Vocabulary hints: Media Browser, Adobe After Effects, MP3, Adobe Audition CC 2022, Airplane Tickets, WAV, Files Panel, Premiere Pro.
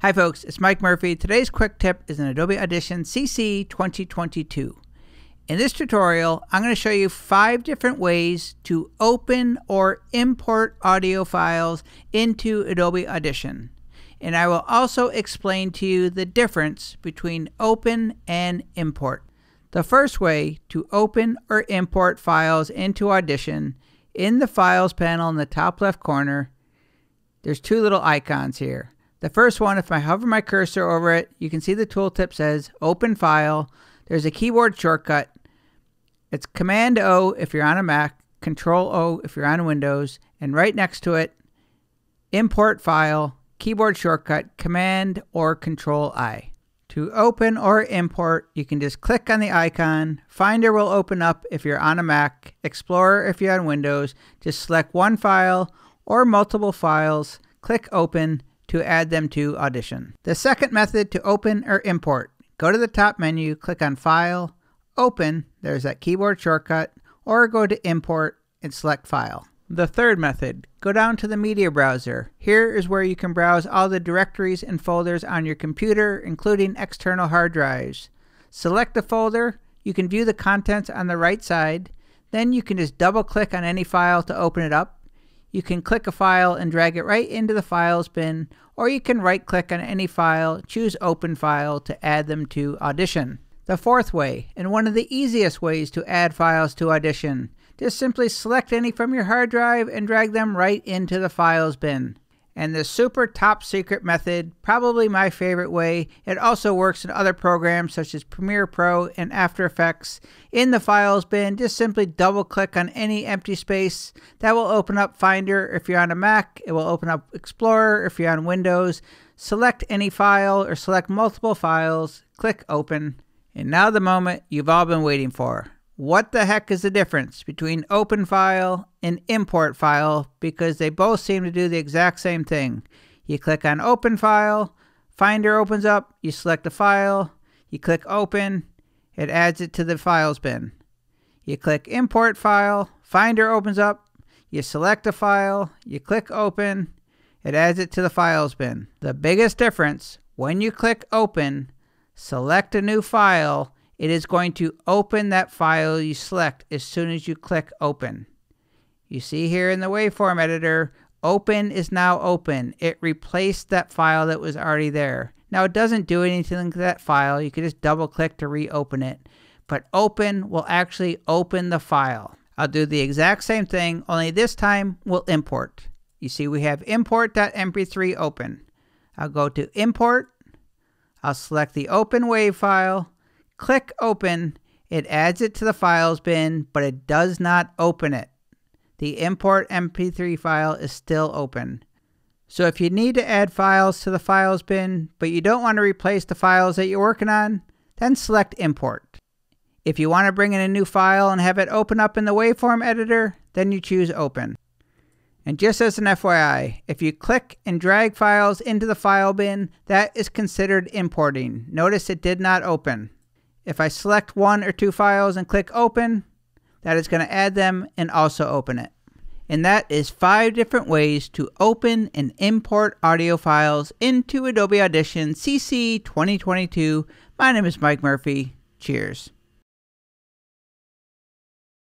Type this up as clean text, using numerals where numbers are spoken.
Hi folks, it's Mike Murphy. Today's quick tip is in Adobe Audition CC 2022. In this tutorial, I'm going to show you 5 different ways to open or import audio files into Adobe Audition. And I will also explain to you the difference between open and import. The first way to open or import files into Audition, in the Files panel in the top left corner, there's 2 little icons here. The first one, if I hover my cursor over it, you can see the tooltip says Open File. There's a keyboard shortcut. It's Command-O if you're on a Mac, Control-O if you're on Windows, and right next to it, Import File, keyboard shortcut, Command or Control-I. To open or import, you can just click on the icon. Finder will open up if you're on a Mac, Explorer if you're on Windows. Just select one file or multiple files, click Open, to add them to Audition. The second method to open or import, go to the top menu, click on File, Open, there's that keyboard shortcut, or go to Import and select File. The third method, go down to the media browser. Here is where you can browse all the directories and folders on your computer, including external hard drives. Select the folder, you can view the contents on the right side, then you can just double click on any file to open it up. You can click a file and drag it right into the Files bin, or you can right-click on any file, choose Open File to add them to Audition. The fourth way, and one of the easiest ways to add files to Audition, just simply select any from your hard drive and drag them right into the Files bin. And the super top secret method, probably my favorite way, it also works in other programs such as Premiere Pro and After Effects. In the Files bin, just simply double click on any empty space. That will open up Finder if you're on a Mac, it will open up Explorer if you're on Windows. Select any file or select multiple files, click Open. And now the moment you've all been waiting for. What the heck is the difference between Open File and Import File, because they both seem to do the exact same thing. You click on Open File, Finder opens up, you select a file, you click Open, it adds it to the Files bin. You click Import File, Finder opens up, you select a file, you click Open, it adds it to the Files bin. The biggest difference, when you click Open, select a new file, it is going to open that file you select as soon as you click Open. You see here in the waveform editor, Open is now open. It replaced that file that was already there. Now it doesn't do anything to that file. You can just double click to reopen it. But Open will actually open the file. I'll do the exact same thing, only this time we'll import. You see we have import.mp3 open. I'll go to Import. I'll select the open WAV file. Click Open, it adds it to the Files bin, but it does not open it. The import MP3 file is still open. So if you need to add files to the Files bin, but you don't want to replace the files that you're working on, then select Import. If you want to bring in a new file and have it open up in the waveform editor, then you choose Open. And just as an FYI, if you click and drag files into the file bin, that is considered importing. Notice it did not open. If I select one or two files and click Open, that is going to add them and also open it. And that is 5 different ways to open and import audio files into Adobe Audition CC 2022. My name is Mike Murphy. Cheers.